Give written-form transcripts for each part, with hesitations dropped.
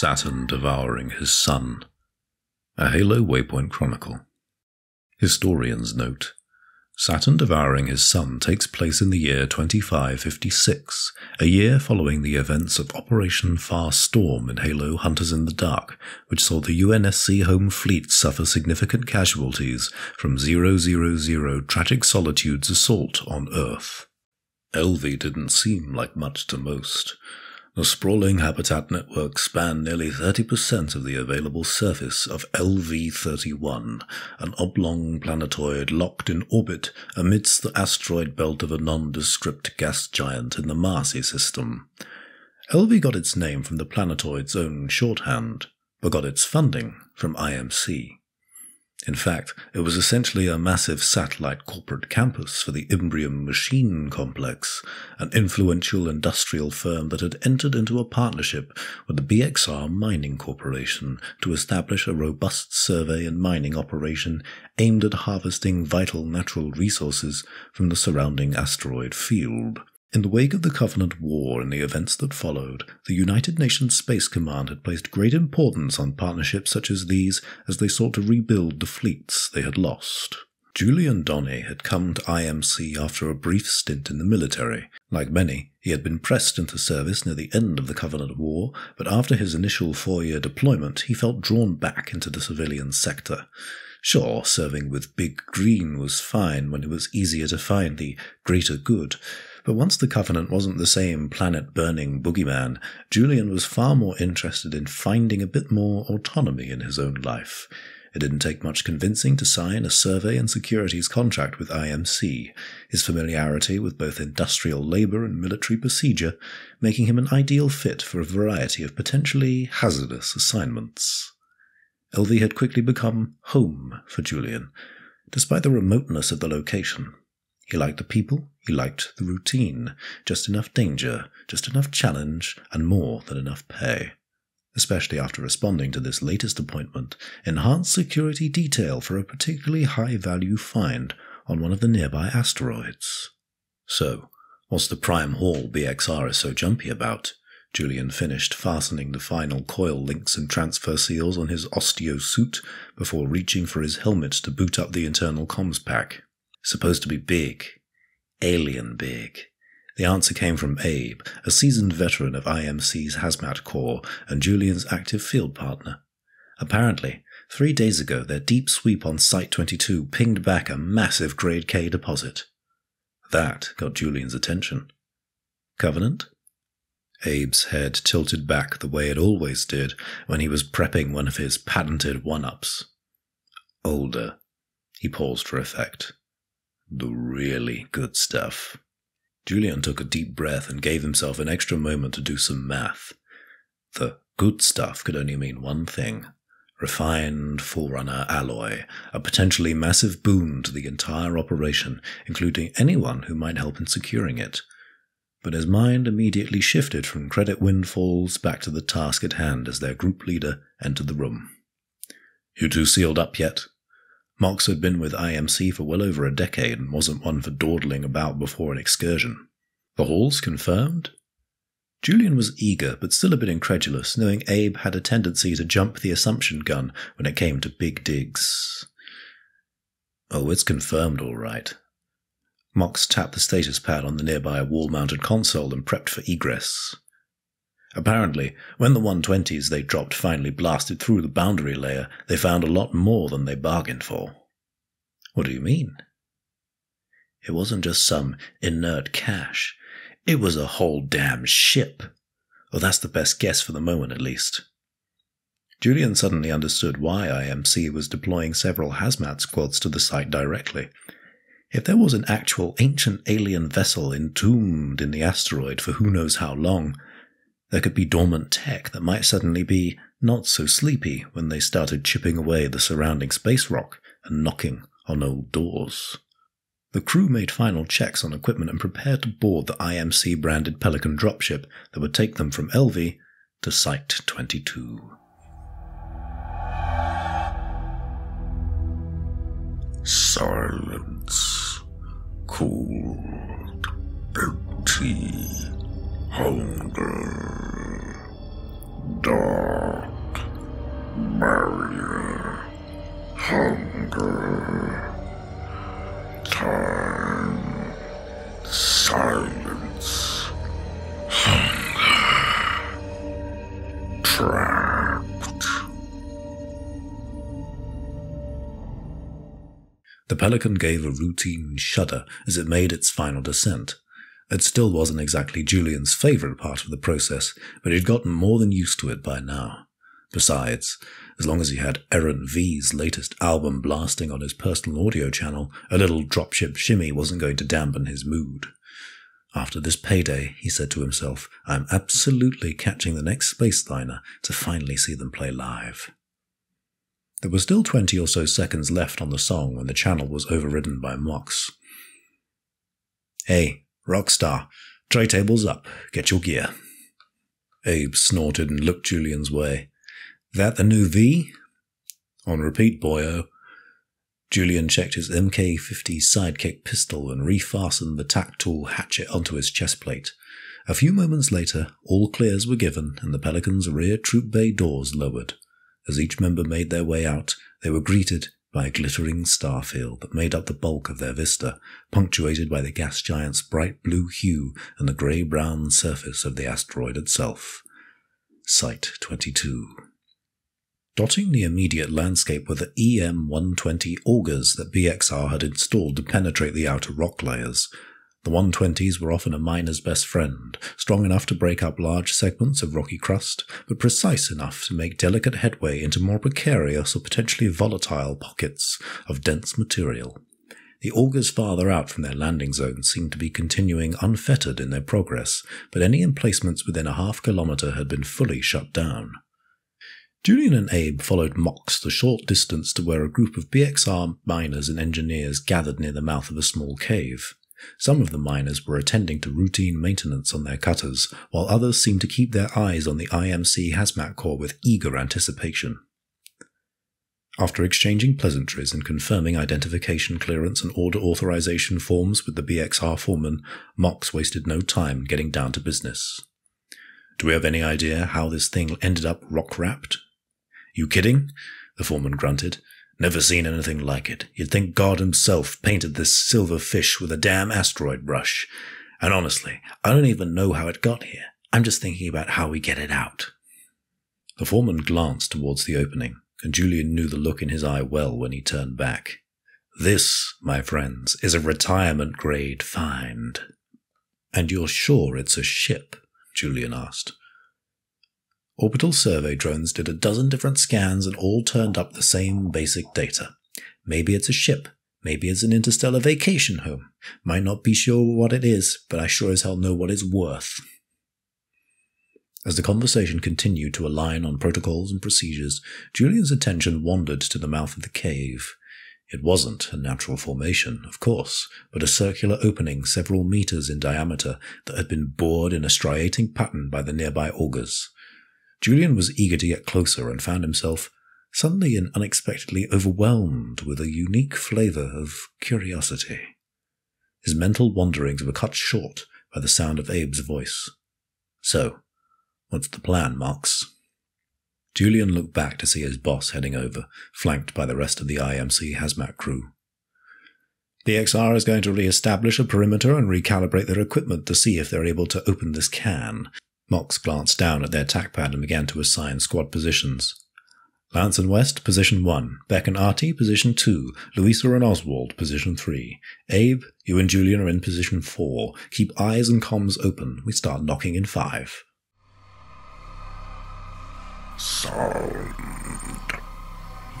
Saturn Devouring His Son, a Halo Waypoint Chronicle. Historians note, Saturn Devouring His Son takes place in the year 2556, a year following the events of Operation Far Storm in Halo Hunters in the Dark, which saw the UNSC home fleet suffer significant casualties from 000 Tragic Solitude's assault on Earth. LV didn't seem like much to most. The sprawling habitat network spanned nearly 30% of the available surface of LV-31, an oblong planetoid locked in orbit amidst the asteroid belt of a nondescript gas giant in the Marcy system. LV got its name from the planetoid's own shorthand, but got its funding from IMC. In fact, it was essentially a massive satellite corporate campus for the Imbrium Machine Complex, an influential industrial firm that had entered into a partnership with the BXR Mining Corporation to establish a robust survey and mining operation aimed at harvesting vital natural resources from the surrounding asteroid field. In the wake of the Covenant War and the events that followed, the United Nations Space Command had placed great importance on partnerships such as these as they sought to rebuild the fleets they had lost. Julian Donny had come to IMC after a brief stint in the military. Like many, he had been pressed into service near the end of the Covenant War, but after his initial four-year deployment, he felt drawn back into the civilian sector. Sure, serving with Big Green was fine when it was easier to find the greater good, but once the Covenant wasn't the same planet-burning boogeyman, Julian was far more interested in finding a bit more autonomy in his own life. It didn't take much convincing to sign a survey and securities contract with IMC, his familiarity with both industrial labour and military procedure making him an ideal fit for a variety of potentially hazardous assignments. LV had quickly become home for Julian, despite the remoteness of the location. He liked the people, he liked the routine, just enough danger, just enough challenge, and more than enough pay. Especially after responding to this latest appointment, enhanced security detail for a particularly high-value find on one of the nearby asteroids. So, what's the prime haul BXR is so jumpy about? Julian finished fastening the final coil links and transfer seals on his osteo suit before reaching for his helmet to boot up the internal comms pack. Supposed to be big. Alien big. The answer came from Abe, a seasoned veteran of IMC's Hazmat Corps and Julian's active field partner. Apparently, 3 days ago their deep sweep on Site 22 pinged back a massive Grade K deposit. That got Julian's attention. Covenant? Abe's head tilted back the way it always did when he was prepping one of his patented one-ups. Older. He paused for effect. The really good stuff. Julian took a deep breath and gave himself an extra moment to do some math. The good stuff could only mean one thing. Refined Forerunner alloy, a potentially massive boon to the entire operation, including anyone who might help in securing it. But his mind immediately shifted from credit windfalls back to the task at hand as their group leader entered the room. "You two sealed up yet?" Mox had been with IMC for well over a decade and wasn't one for dawdling about before an excursion. "The haul's confirmed?" Julian was eager, but still a bit incredulous, knowing Abe had a tendency to jump the assumption gun when it came to big digs. "Oh, it's confirmed, all right." Mox tapped the status pad on the nearby wall-mounted console and prepped for egress. Apparently, when the 120s they dropped finally blasted through the boundary layer, they found a lot more than they bargained for. "What do you mean?" "It wasn't just some inert cache. It was a whole damn ship. Well, that's the best guess for the moment, at least." Julian suddenly understood why IMC was deploying several hazmat squads to the site directly. If there was an actual ancient alien vessel entombed in the asteroid for who knows how long, there could be dormant tech that might suddenly be not so sleepy when they started chipping away the surrounding space rock and knocking on old doors. The crew made final checks on equipment and prepared to board the IMC-branded Pelican dropship that would take them from LV to Site 22. Silence. Cold. Empty. Hunger. Dark. Barrier. Hunger. Time. Silence. Hunger. Trapped. The Pelican gave a routine shudder as it made its final descent. It still wasn't exactly Julian's favourite part of the process, but he'd gotten more than used to it by now. Besides, as long as he had Errant V's latest album blasting on his personal audio channel, a little dropship shimmy wasn't going to dampen his mood. After this payday, he said to himself, I'm absolutely catching the next space liner to finally see them play live. There were still 20 or so seconds left on the song when the channel was overridden by Mox. Hey, Rockstar, tray tables up, get your gear. Abe snorted and looked Julian's way. That the new V? On repeat, boyo. Julian checked his MK-50 sidekick pistol and refastened the tactile hatchet onto his chestplate. A few moments later, all clears were given and the Pelican's rear troop bay doors lowered. As each member made their way out, they were greeted by a glittering starfield that made up the bulk of their vista, punctuated by the gas giant's bright blue hue and the grey-brown surface of the asteroid itself. Site 22. Dotting the immediate landscape were the EM-120 augers that BXR had installed to penetrate the outer rock layers. The 120s were often a miner's best friend, strong enough to break up large segments of rocky crust, but precise enough to make delicate headway into more precarious or potentially volatile pockets of dense material. The augers farther out from their landing zone seemed to be continuing unfettered in their progress, but any emplacements within a half-kilometre had been fully shut down. Julian and Abe followed Mox the short distance to where a group of BXR miners and engineers gathered near the mouth of a small cave. Some of the miners were attending to routine maintenance on their cutters, while others seemed to keep their eyes on the IMC hazmat corps with eager anticipation. After exchanging pleasantries and confirming identification clearance and order authorization forms with the BXR foreman, Mox wasted no time getting down to business. Do we have any idea how this thing ended up rock-wrapped? You kidding? The foreman grunted. Never seen anything like it. You'd think God himself painted this silver fish with a damn asteroid brush. And honestly, I don't even know how it got here. I'm just thinking about how we get it out. The foreman glanced towards the opening, and Julian knew the look in his eye well when he turned back. This, my friends, is a retirement-grade find. And you're sure it's a ship? Julian asked. Orbital survey drones did a dozen different scans and all turned up the same basic data. Maybe it's a ship. Maybe it's an interstellar vacation home. Might not be sure what it is, but I sure as hell know what it's worth. As the conversation continued to align on protocols and procedures, Julian's attention wandered to the mouth of the cave. It wasn't a natural formation, of course, but a circular opening several meters in diameter that had been bored in a striating pattern by the nearby augers. Julian was eager to get closer and found himself suddenly and unexpectedly overwhelmed with a unique flavour of curiosity. His mental wanderings were cut short by the sound of Abe's voice. So, what's the plan, Marks? Julian looked back to see his boss heading over, flanked by the rest of the IMC hazmat crew. The XR is going to re-establish a perimeter and recalibrate their equipment to see if they're able to open this can. Mox glanced down at their tac pad and began to assign squad positions. Lance and West, position 1. Beck and Artie, position 2. Louisa and Oswald, position 3. Abe, you and Julian are in position 4. Keep eyes and comms open. We start knocking in 5. Sound.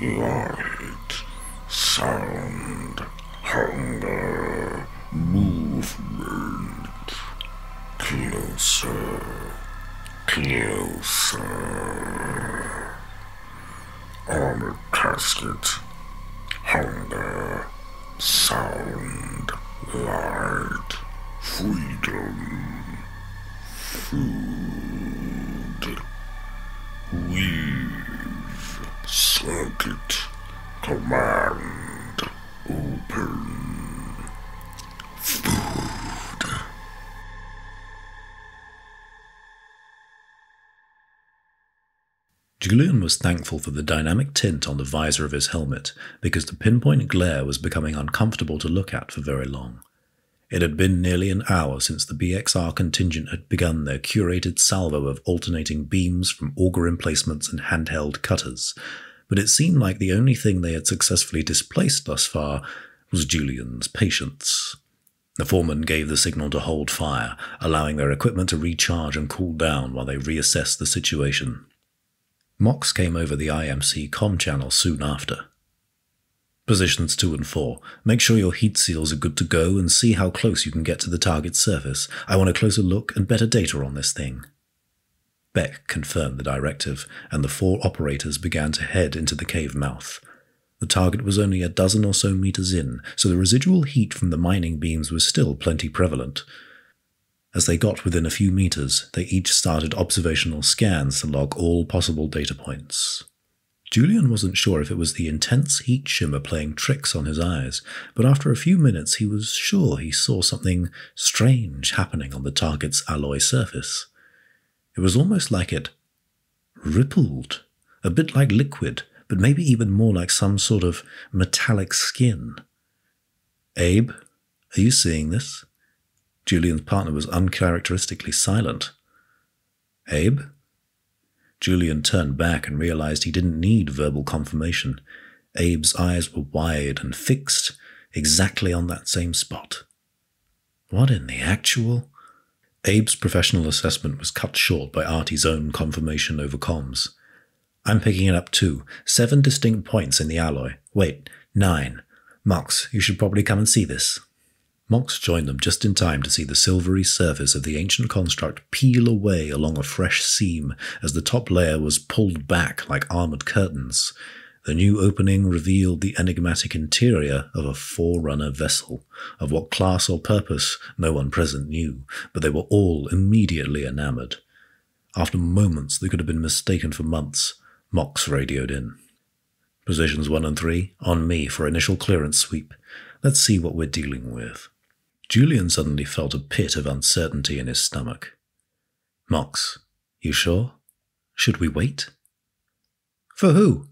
Light. Sound. Hunger. Movement. Closer. Closer. Armored casket. Hunger. Sound. Light. Freedom. Food. Weave. Circuit. Command. Open. Food. Julian was thankful for the dynamic tint on the visor of his helmet, because the pinpoint glare was becoming uncomfortable to look at for very long. It had been nearly an hour since the BXR contingent had begun their curated salvo of alternating beams from auger emplacements and handheld cutters, but it seemed like the only thing they had successfully displaced thus far was Julian's patience. The foreman gave the signal to hold fire, allowing their equipment to recharge and cool down while they reassessed the situation. Mox came over the IMC comm channel soon after. Positions 2 and 4. Make sure your heat seals are good to go and see how close you can get to the target surface. I want a closer look and better data on this thing. Beck confirmed the directive, and the 4 operators began to head into the cave mouth. The target was only a dozen or so meters in, so the residual heat from the mining beams was still plenty prevalent. As they got within a few meters, they each started observational scans to log all possible data points. Julian wasn't sure if it was the intense heat shimmer playing tricks on his eyes, but after a few minutes he was sure he saw something strange happening on the target's alloy surface. It was almost like it rippled, a bit like liquid, but maybe even more like some sort of metallic skin. "Abe, are you seeing this?" Julian's partner was uncharacteristically silent. "Abe?" Julian turned back and realized he didn't need verbal confirmation. Abe's eyes were wide and fixed, exactly on that same spot. What in the actual? Abe's professional assessment was cut short by Artie's own confirmation over comms. "I'm picking it up too. 7 distinct points in the alloy. Wait, 9. Mox, you should probably come and see this." Mox joined them just in time to see the silvery surface of the ancient construct peel away along a fresh seam as the top layer was pulled back like armoured curtains. The new opening revealed the enigmatic interior of a Forerunner vessel, of what class or purpose no one present knew, but they were all immediately enamoured. After moments that could have been mistaken for months, Mox radioed in. "Positions 1 and 3, on me for initial clearance sweep. Let's see what we're dealing with." Julian suddenly felt a pit of uncertainty in his stomach. "Mox, you sure? Should we wait?" "For who?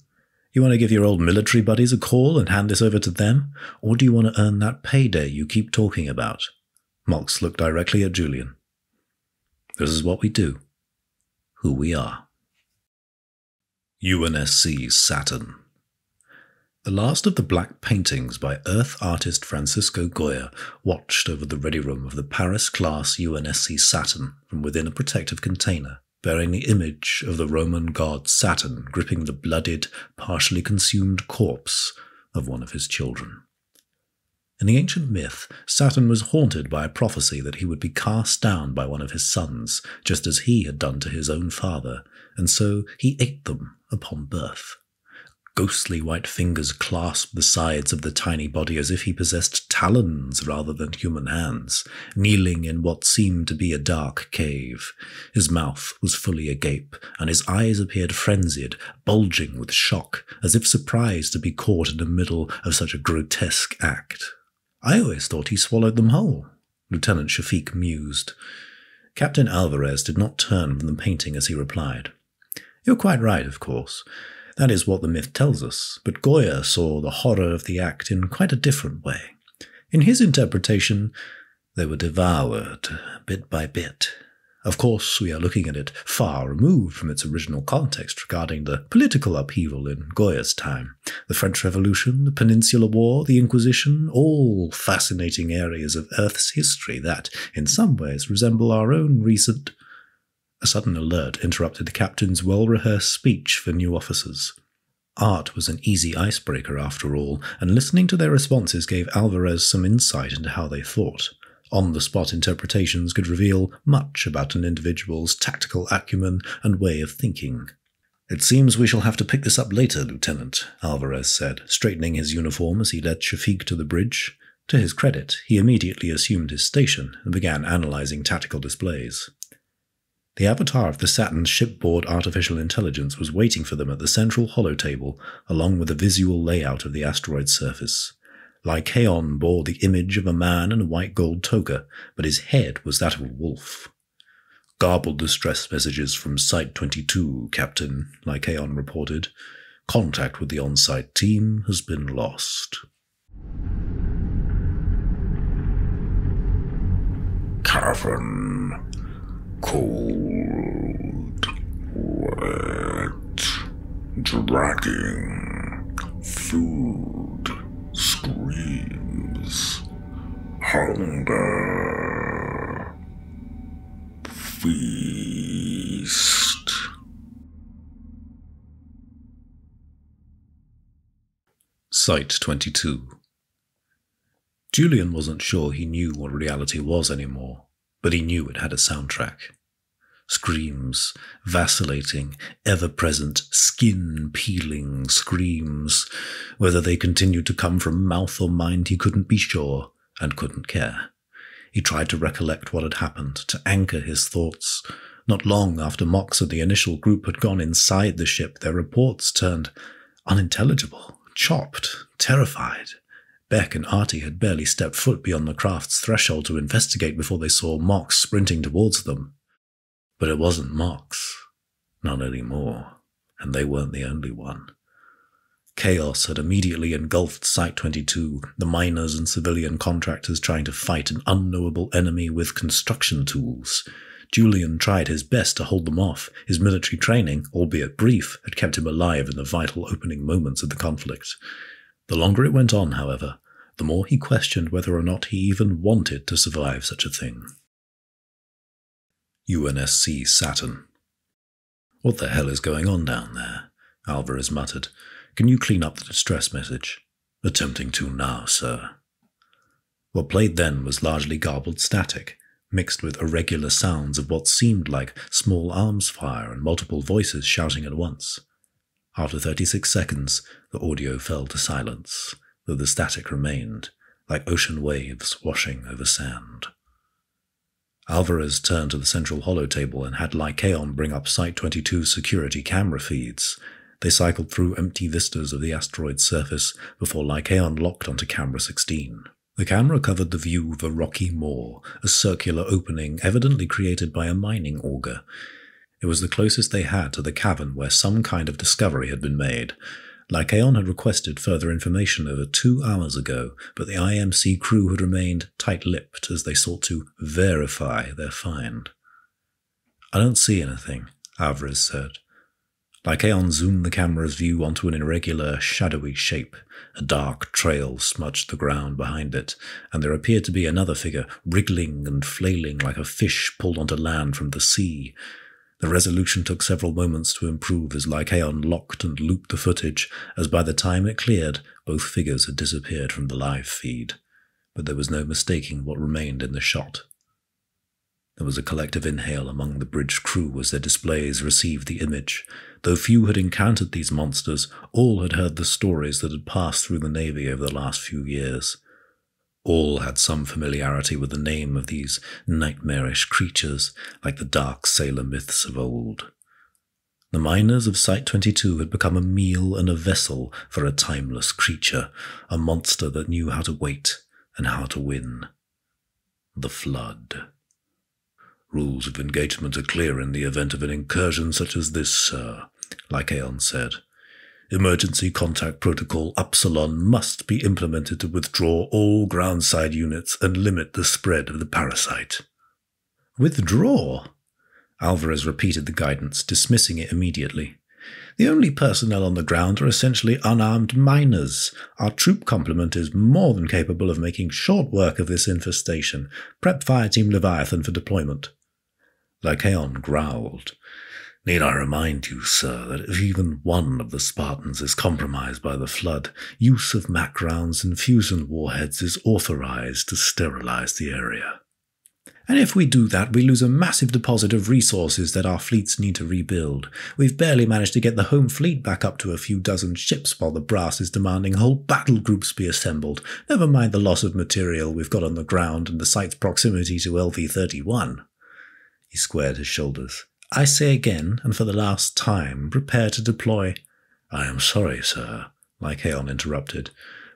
You want to give your old military buddies a call and hand this over to them? Or do you want to earn that payday you keep talking about?" Mox looked directly at Julian. "This is what we do. Who we are." UNSC Saturn. The last of the black paintings by Earth artist Francisco Goya watched over the ready room of the Paris-class UNSC Saturn from within a protective container, bearing the image of the Roman god Saturn gripping the blooded, partially consumed corpse of one of his children. In the ancient myth, Saturn was haunted by a prophecy that he would be cast down by one of his sons, just as he had done to his own father, and so he ate them upon birth. Ghostly white fingers clasped the sides of the tiny body as if he possessed talons rather than human hands, kneeling in what seemed to be a dark cave. His mouth was fully agape, and his eyes appeared frenzied, bulging with shock, as if surprised to be caught in the middle of such a grotesque act. "I always thought he swallowed them whole," Lieutenant Shafiq mused. Captain Alvarez did not turn from the painting as he replied, "You're quite right, of course. That is what the myth tells us, but Goya saw the horror of the act in quite a different way. In his interpretation, they were devoured, bit by bit. Of course, we are looking at it far removed from its original context regarding the political upheaval in Goya's time. The French Revolution, the Peninsular War, the Inquisition, all fascinating areas of Earth's history that, in some ways, resemble our own recent..." A sudden alert interrupted the captain's well-rehearsed speech for new officers. Art was an easy icebreaker after all, and listening to their responses gave Alvarez some insight into how they thought. On-the-spot interpretations could reveal much about an individual's tactical acumen and way of thinking. "It seems we shall have to pick this up later, Lieutenant," Alvarez said, straightening his uniform as he led Shafiq to the bridge. To his credit, he immediately assumed his station and began analysing tactical displays. The avatar of the Saturn's shipboard artificial intelligence was waiting for them at the central holotable, along with a visual layout of the asteroid's surface. Lycaon bore the image of a man in a white gold toga, but his head was that of a wolf. Garbled distress messages from Site 22, Captain, Lycaon reported. Contact with the on-site team has been lost. Cavern. Cold. Wet. Dragging. Food. Screams. Hunger. Feast. Site 22. Julian wasn't sure he knew what reality was anymore, but he knew it had a soundtrack. Screams, vacillating, ever-present, skin-peeling screams. Whether they continued to come from mouth or mind, he couldn't be sure and couldn't care. He tried to recollect what had happened, to anchor his thoughts. Not long after Mox and the initial group had gone inside the ship, their reports turned unintelligible, chopped, terrified. Beck and Artie had barely stepped foot beyond the craft's threshold to investigate before they saw Mox sprinting towards them. But it wasn't Mox. Not anymore. And they weren't the only one. Chaos had immediately engulfed Site 22, the miners and civilian contractors trying to fight an unknowable enemy with construction tools. Julian tried his best to hold them off. His military training, albeit brief, had kept him alive in the vital opening moments of the conflict. The longer it went on, however, the more he questioned whether or not he even wanted to survive such a thing. UNSC Saturn. What the hell is going on down there? Alvarez muttered. Can you clean up the distress message? Attempting to now, sir. What played then was largely garbled static, mixed with irregular sounds of what seemed like small arms fire and multiple voices shouting at once. After 36 seconds, the audio fell to silence, though the static remained, like ocean waves washing over sand. Alvarez turned to the central holotable and had Lycaon bring up Site 22's security camera feeds. They cycled through empty vistas of the asteroid's surface before Lycaon locked onto camera 16. The camera covered the view of a rocky moor, a circular opening evidently created by a mining auger. It was the closest they had to the cavern where some kind of discovery had been made. Lycaon had requested further information over 2 hours ago, but the IMC crew had remained tight-lipped as they sought to verify their find. I don't see anything, Alvarez said. Lycaon zoomed the camera's view onto an irregular, shadowy shape. A dark trail smudged the ground behind it, and there appeared to be another figure, wriggling and flailing like a fish pulled onto land from the sea. The resolution took several moments to improve as Lycaon locked and looped the footage, as by the time it cleared, both figures had disappeared from the live feed. But there was no mistaking what remained in the shot. There was a collective inhale among the bridge crew as their displays received the image. Though few had encountered these monsters, all had heard the stories that had passed through the Navy over the last few years. All had some familiarity with the name of these nightmarish creatures, like the dark sailor myths of old. The miners of Site 22 had become a meal and a vessel for a timeless creature, a monster that knew how to wait and how to win. The Flood. Rules of engagement are clear in the event of an incursion such as this, sir, Lycaon said. Emergency contact protocol Upsilon must be implemented to withdraw all groundside units and limit the spread of the parasite. Withdraw? Alvarez repeated the guidance, dismissing it immediately. The only personnel on the ground are essentially unarmed miners. Our troop complement is more than capable of making short work of this infestation. Prep Fireteam Leviathan for deployment. Lycaon growled. Need I remind you, sir, that if even one of the Spartans is compromised by the Flood, use of MAC rounds and fusion warheads is authorized to sterilize the area. And if we do that, we lose a massive deposit of resources that our fleets need to rebuild. We've barely managed to get the home fleet back up to a few dozen ships while the brass is demanding whole battle groups be assembled, never mind the loss of material we've got on the ground and the site's proximity to LV-31. He squared his shoulders. I say again, and for the last time, prepare to deploy. I am sorry, sir, Lycaon interrupted,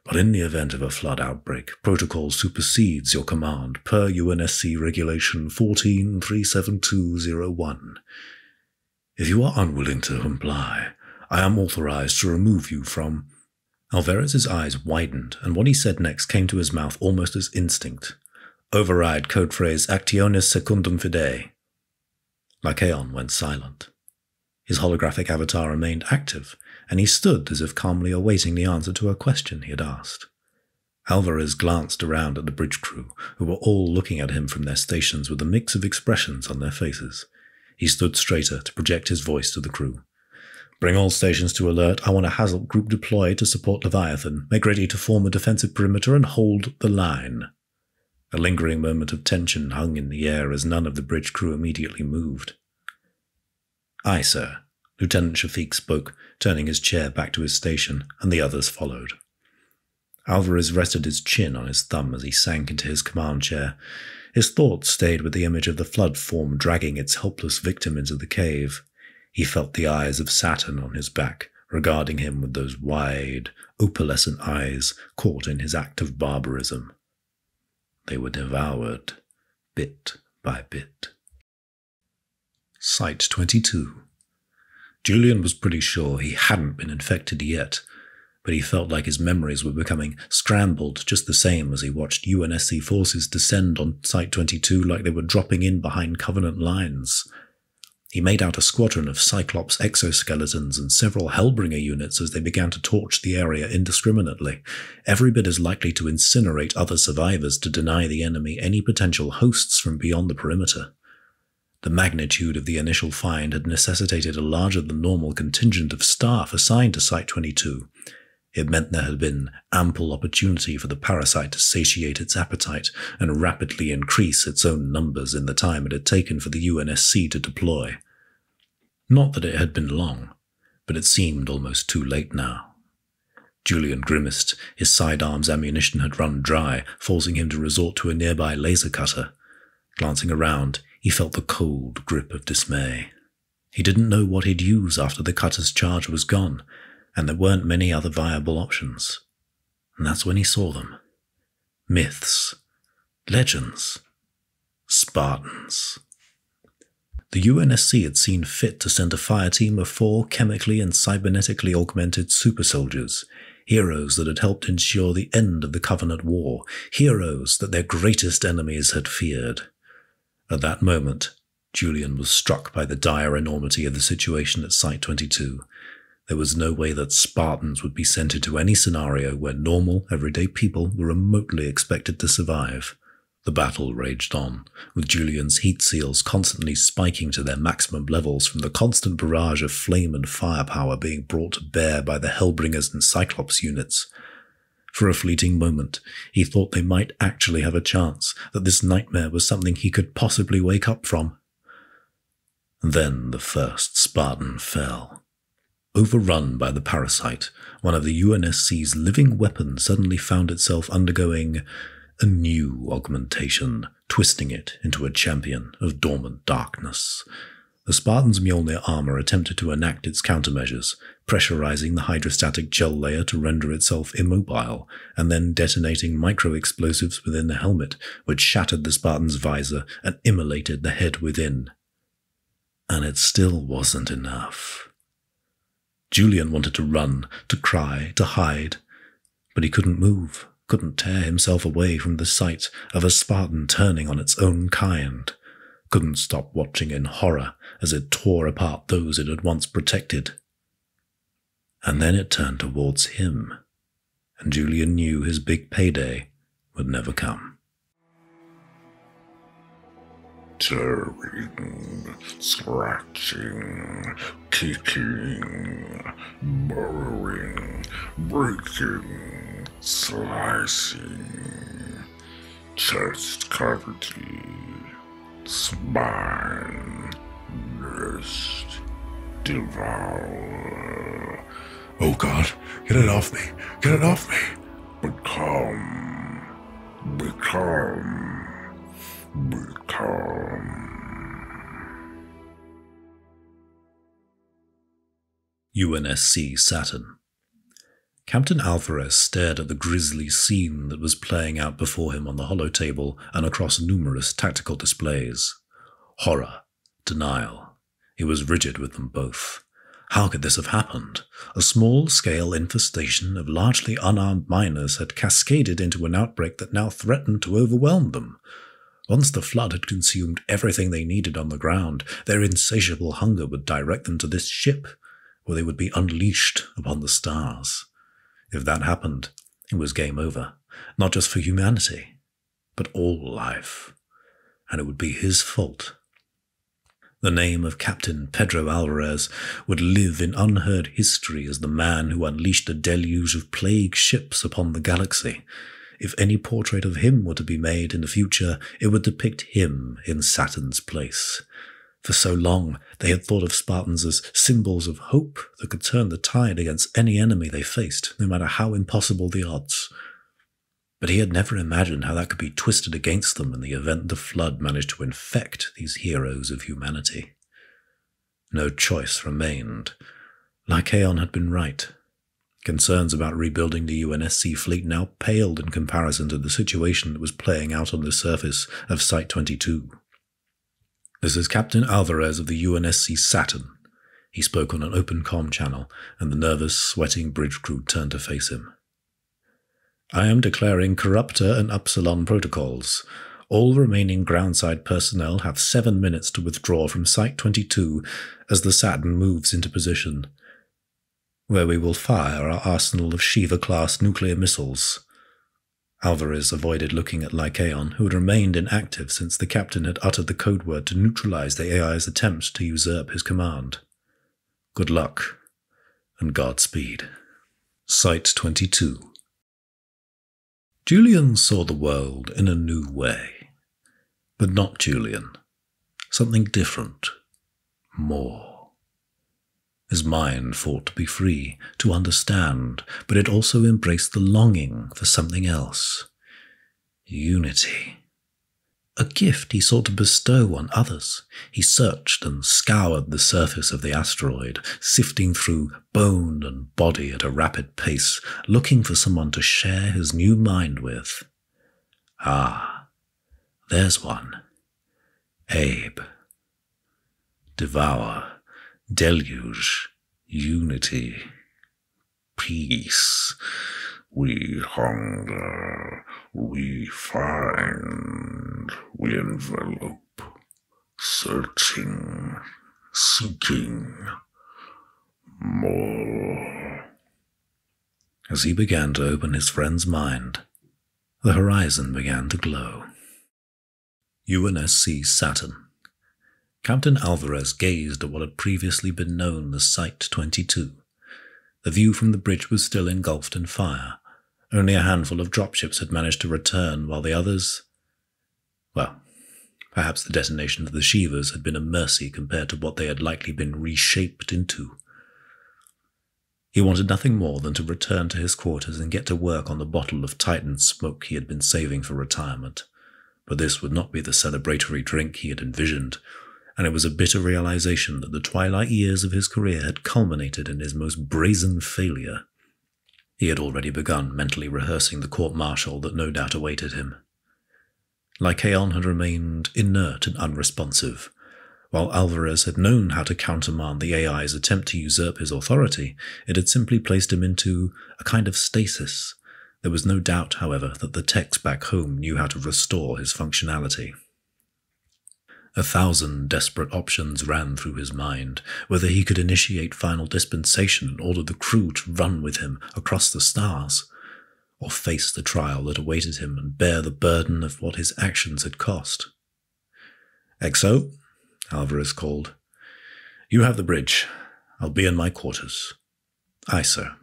but in the event of a flood outbreak, protocol supersedes your command per UNSC Regulation 1437201. If you are unwilling to comply, I am authorized to remove you from... Alvarez's eyes widened, and what he said next came to his mouth almost as instinct. Override codephrase actionis secundum fidei. Lycaon went silent. His holographic avatar remained active, and he stood as if calmly awaiting the answer to a question he had asked. Alvarez glanced around at the bridge crew, who were all looking at him from their stations with a mix of expressions on their faces. He stood straighter to project his voice to the crew. Bring all stations to alert. I want a Hazel group deploy to support Leviathan. Make ready to form a defensive perimeter and hold the line. A lingering moment of tension hung in the air as none of the bridge crew immediately moved. Aye, sir, Lieutenant Shafiq spoke, turning his chair back to his station, and the others followed. Alvarez rested his chin on his thumb as he sank into his command chair. His thoughts stayed with the image of the flood form dragging its helpless victim into the cave. He felt the eyes of Saturn on his back, regarding him with those wide, opalescent eyes caught in his act of barbarism. They were devoured, bit by bit. Site 22. Julian was pretty sure he hadn't been infected yet, but he felt like his memories were becoming scrambled just the same as he watched UNSC forces descend on Site 22 like they were dropping in behind Covenant lines. He made out a squadron of Cyclops exoskeletons and several Hellbringer units as they began to torch the area indiscriminately, every bit as likely to incinerate other survivors to deny the enemy any potential hosts from beyond the perimeter. The magnitude of the initial find had necessitated a larger-than-normal contingent of staff assigned to Site 22. It meant there had been ample opportunity for the parasite to satiate its appetite and rapidly increase its own numbers in the time it had taken for the UNSC to deploy. Not that it had been long, but it seemed almost too late now. Julian grimaced. His sidearm's ammunition had run dry, forcing him to resort to a nearby laser cutter. Glancing around, he felt the cold grip of dismay. He didn't know what he'd use after the cutter's charge was gone, and there weren't many other viable options. And that's when he saw them. Myths. Legends. Spartans. The UNSC had seen fit to send a fire team of 4 chemically and cybernetically augmented super soldiers, heroes that had helped ensure the end of the Covenant War, heroes that their greatest enemies had feared. At that moment, Julian was struck by the dire enormity of the situation at Site 22. There was no way that Spartans would be sent into any scenario where normal, everyday people were remotely expected to survive. The battle raged on, with Julian's heat seals constantly spiking to their maximum levels from the constant barrage of flame and firepower being brought to bear by the Hellbringers and Cyclops units. For a fleeting moment, he thought they might actually have a chance, that this nightmare was something he could possibly wake up from. Then the first Spartan fell. Overrun by the parasite, one of the UNSC's living weapons suddenly found itself undergoing a new augmentation, twisting it into a champion of dormant darkness. The Spartan's Mjolnir armor attempted to enact its countermeasures, pressurizing the hydrostatic gel layer to render itself immobile, and then detonating micro-explosives within the helmet, which shattered the Spartan's visor and immolated the head within. And it still wasn't enough. Julian wanted to run, to cry, to hide, but he couldn't move, couldn't tear himself away from the sight of a Spartan turning on its own kind, couldn't stop watching in horror as it tore apart those it had once protected. And then it turned towards him, and Julian knew his big payday would never come. Tearing, scratching, kicking, burrowing, breaking, slicing, chest cavity, spine, breast, devour. Oh God, get it off me, get it off me. Become. UNSC Saturn. Captain Alvarez stared at the grisly scene that was playing out before him on the hollow table and across numerous tactical displays. Horror. Denial. He was rigid with them both. How could this have happened? A small-scale infestation of largely unarmed miners had cascaded into an outbreak that now threatened to overwhelm them. Once the Flood had consumed everything they needed on the ground, their insatiable hunger would direct them to this ship, where they would be unleashed upon the stars. If that happened, it was game over, not just for humanity, but all life. And it would be his fault. The name of Captain Pedro Alvarez would live in unheard history as the man who unleashed a deluge of plague ships upon the galaxy. If any portrait of him were to be made in the future, it would depict him in Saturn's place. For so long, they had thought of Spartans as symbols of hope that could turn the tide against any enemy they faced, no matter how impossible the odds. But he had never imagined how that could be twisted against them in the event the Flood managed to infect these heroes of humanity. No choice remained. Lycaon had been right. Concerns about rebuilding the UNSC fleet now paled in comparison to the situation that was playing out on the surface of Site 22. "This is Captain Alvarez of the UNSC Saturn." He spoke on an open comm channel, and the nervous, sweating bridge crew turned to face him. "I am declaring Corruptor and Upsilon protocols. All remaining groundside personnel have 7 minutes to withdraw from Site 22 as the Saturn moves into position, where we will fire our arsenal of Shiva-class nuclear missiles." Alvarez avoided looking at Lycaon, who had remained inactive since the captain had uttered the code word to neutralize the AI's attempt to usurp his command. "Good luck, and Godspeed." Site 22. Julian saw the world in a new way. But not Julian. Something different. More. His mind fought to be free, to understand, but it also embraced the longing for something else. Unity. A gift he sought to bestow on others. He searched and scoured the surface of the asteroid, sifting through bone and body at a rapid pace, looking for someone to share his new mind with. Ah, there's one. Abe. Devour. Deluge. Unity. Peace. We hunger, we find, we envelop, searching, seeking, more. As he began to open his friend's mind, the horizon began to glow. UNSC Saturn. Captain Alvarez gazed at what had previously been known as Site 22. The view from the bridge was still engulfed in fire. Only a handful of dropships had managed to return, while the others... well, perhaps the detonation of the Shivas had been a mercy compared to what they had likely been reshaped into. He wanted nothing more than to return to his quarters and get to work on the bottle of Titan smoke he had been saving for retirement. But this would not be the celebratory drink he had envisioned, and it was a bitter realization that the twilight years of his career had culminated in his most brazen failure. He had already begun mentally rehearsing the court-martial that no doubt awaited him. Lycaon had remained inert and unresponsive. While Alvarez had known how to countermand the AI's attempt to usurp his authority, it had simply placed him into a kind of stasis. There was no doubt, however, that the techs back home knew how to restore his functionality. 1,000 desperate options ran through his mind, whether he could initiate final dispensation and order the crew to run with him across the stars, or face the trial that awaited him and bear the burden of what his actions had cost. "Exo," Alvarez called. "You have the bridge. I'll be in my quarters." "Aye, sir."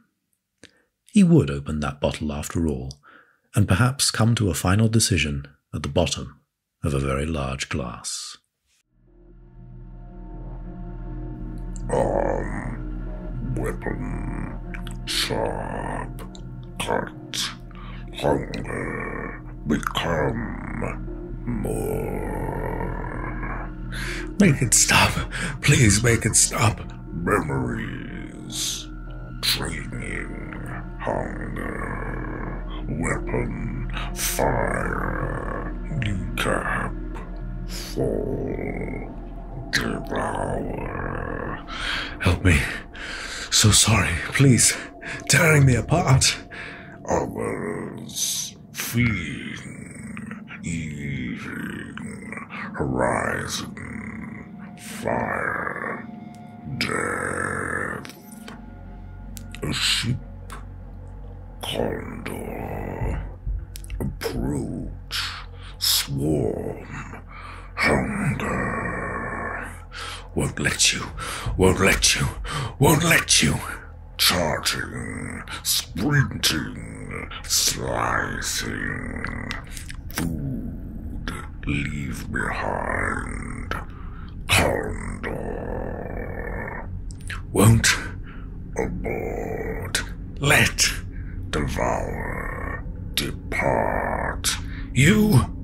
He would open that bottle after all, and perhaps come to a final decision at the bottom of a very large glass. Arm, weapon, sharp, cut, hunger, become, more. Make it stop. Please make it stop. Memories, training, Hunger, weapon, fire, kneecap, fall, devour. Help me. So sorry, please. Tearing me apart. Others, feeding, eating, horizon, fire, death. A sheep, condor, approach, swarm, hunger. Won't let you, won't let you, won't let you. Charging, sprinting, slicing, food, leave behind, condor. Won't abort, let, devour, depart, you